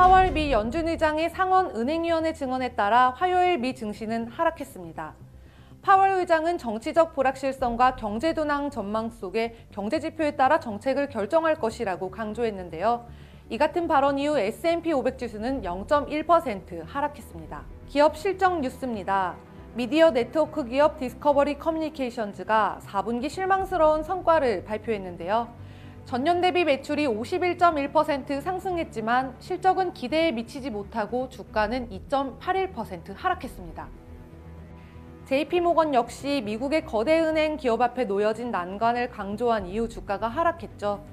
4월 미 연준 의장의 상원 은행위원회 증언에 따라 화요일 미 증시는 하락했습니다. 파월 의장은 정치적 불확실성과 경제 둔항 전망 속에 경제 지표에 따라 정책을 결정할 것이라고 강조했는데요. 이 같은 발언 이후 S&P 500 지수는 0.1% 하락했습니다. 기업 실적 뉴스입니다. 미디어 네트워크 기업 디스커버리 커뮤니케이션즈가 4분기 실망스러운 성과를 발표했는데요. 전년 대비 매출이 51.1% 상승했지만 실적은 기대에 미치지 못하고 주가는 2.81% 하락했습니다. JP모건 역시 미국의 거대 은행 기업 앞에 놓여진 난관을 강조한 이후 주가가 하락했죠.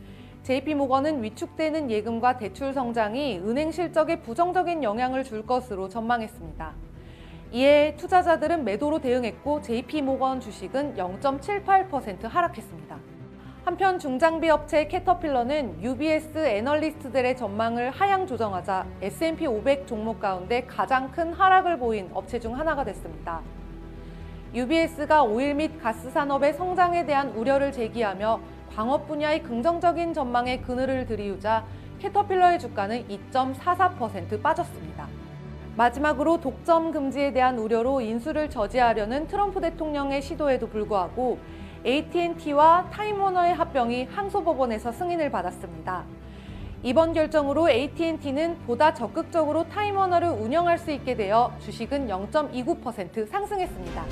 JP모건은 위축되는 예금과 대출 성장이 은행 실적에 부정적인 영향을 줄 것으로 전망했습니다. 이에 투자자들은 매도로 대응했고 JP모건 주식은 0.78% 하락했습니다. 한편 중장비 업체 캐터필러는 UBS 애널리스트들의 전망을 하향 조정하자 S&P 500 종목 가운데 가장 큰 하락을 보인 업체 중 하나가 됐습니다. UBS가 오일 및 가스 산업의 성장에 대한 우려를 제기하며 광업 분야의 긍정적인 전망에 그늘을 들이우자 캐터필러의 주가는 2.44% 빠졌습니다. 마지막으로 독점 금지에 대한 우려로 인수를 저지하려는 트럼프 대통령의 시도에도 불구하고 AT&T와 타임워너의 합병이 항소법원에서 승인을 받았습니다. 이번 결정으로 AT&T는 보다 적극적으로 타임워너를 운영할 수 있게 되어 주식은 0.29% 상승했습니다.